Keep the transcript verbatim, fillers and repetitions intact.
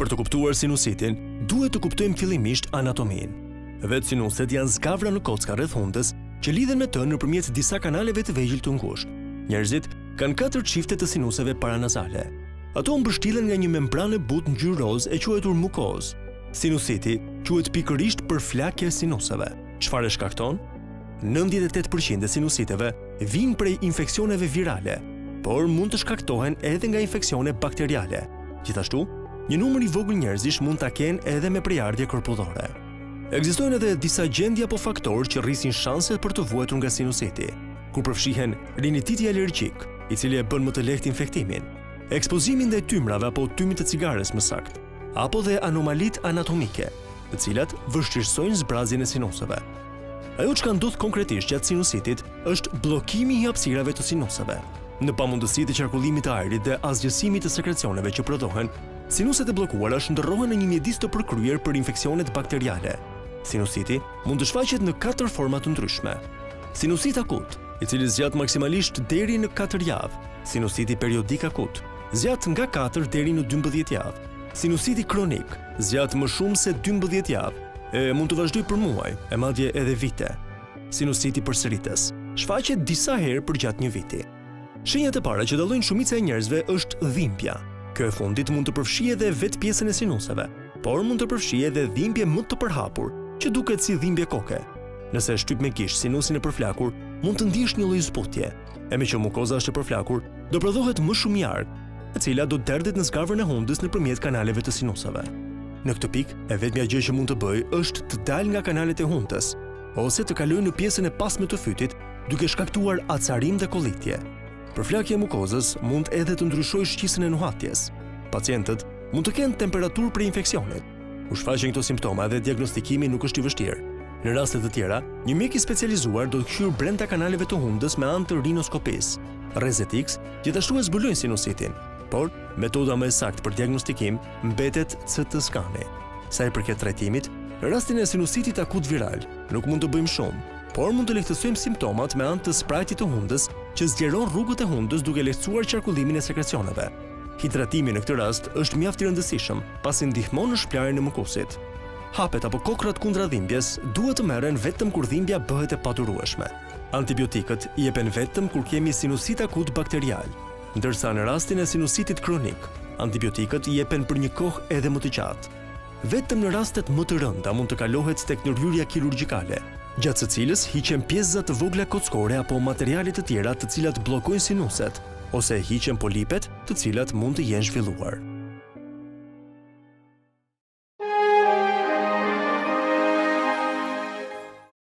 Për të kuptuar sinusitin, duhet të kuptojmë fillimisht anatominë. Vetë sinuset janë zgavra në kocka rrethundës që lidhen me të nëpërmjet disa kanaleve të vegjël të ngushtë. Njerëzit kanë katër çifte të sinuseve paranazale. Ato mbështillen nga një membranë butë ngjyrë rozë e quajtur mukozë. Sinusiti quhet pikërisht përflakje e sinuseve. Çfarë shkakton? nëntëdhjetë e tetë përqind e sinusiteve vijnë prej infeksioneve virale, por mund të shkaktohen edhe nga infeksione bakteriale. Gjithashtu, një numër i vogël njerëzish mund ta kenë edhe me prejardhje korpudhore. Ekzistojnë edhe disa gjendje apo faktorë që rrisin shanset për të vuajtur nga sinusiti, ku përfshihen rinititi alergjik, i cili e bën më të lehtë infektimin, ekspozimin ndaj tymrave apo tymit të cigares më saktë, apo dhe anomalitë anatomike, të cilat vështirësojnë zbrazjen e sinuseve. Ajo që ka ndodhur konkretisht gjatë sinusitit është bllokimi i hapësirave të sinuseve. Në pamundësi të qarkullimit të ajrit dhe asgjësimit të sekrecioneve që prodhohen, sinuset e bllokuara shndërrohen në një mjedis të përkryer për infeksionet bakteriale. Sinusiti mund të shfaqet në katër forma të ndryshme: sinusit akut, i cili zgjat maksimalisht deri në katër javë; sinusiti periodik akut, zgjat nga katër deri në dymbëdhjetë javë; sinusiti kronik, zgjat më shumë se dymbëdhjetë javë. E mund të vazhdoj për muaj, e madje edhe vite. Sinusiti përsërites shfaqet disa herë përgjatë një viti. Shenjat e para që dallojnë shumicën e njerëzve është dhimbja. Kjo e fundit mund të përfshijë edhe vetë pjesën e sinuseve, por mund të përfshijë edhe dhimbje më të përhapur, që duket si dhimbje koke. Nëse e shtyp me kish sinusin e përflakur, mund të ndihesh një lloj zbutje. E me që mukoza është e përflakur, do prodhohet më shumë mjarkë, e cila do derdhet në zgavrën e hundës nëpërmjet kanaleve të sinusave. Në këtë pikë, e vetmja gjë që mund të bëj është të dal nga kanalet e hundës, ose të kaloj në pjesën e pasme të fytit, duke shkaktuar acarim dhe kollitje. Përflakja e mukozës mund edhe të ndryshojë shqisën e nuhatjes. Pacientët mund të kenë temperaturë prej infeksionit. U shfaqen këto simptoma dhe diagnostikimi nuk është i vështirë. Në raste të tjera, një mjek i specializuar do të kthyer brenda kanaleve të hundës me anë të rinoskopisë. Rrezet X gjithashtu e zbulojnë sinusitin, por metoda më e saktë për diagnostikim mbetet C T skani. Sa i përket trajtimit, në rastin e sinusitit akut viral, nuk mund të bëjmë shumë, por mund të lehtësojmë simptomat me anë të sprajtit të hundës që zgjeron rrugët e hundës duke lehtësuar qarkullimin e sekrecioneve. Hidratimi në këtë rast është mjaft i rëndësishëm, pasi ndihmon në shplarjen e mukosit. Hapet apo kokrat kundra dhimbjes duhet të merren vetëm kur dhimbja bëhet e padurueshme. Antibiotikët i jepen vetëm kur kemi sinusit akut bakterial, ndërsa në rastin e sinusitit kronik, antibiotikët i jepen për një kohë edhe më të gjatë. Vetëm në rastet më të rënda mund të kalohet tek ndërhyrja kirurgjikale, gjatë së cilës hiqen pjesa të vogla kockore apo materiale të tjera të cilat bllokojnë sinuset, ose hiqen polipet, të cilat mund të jenë zhvilluar.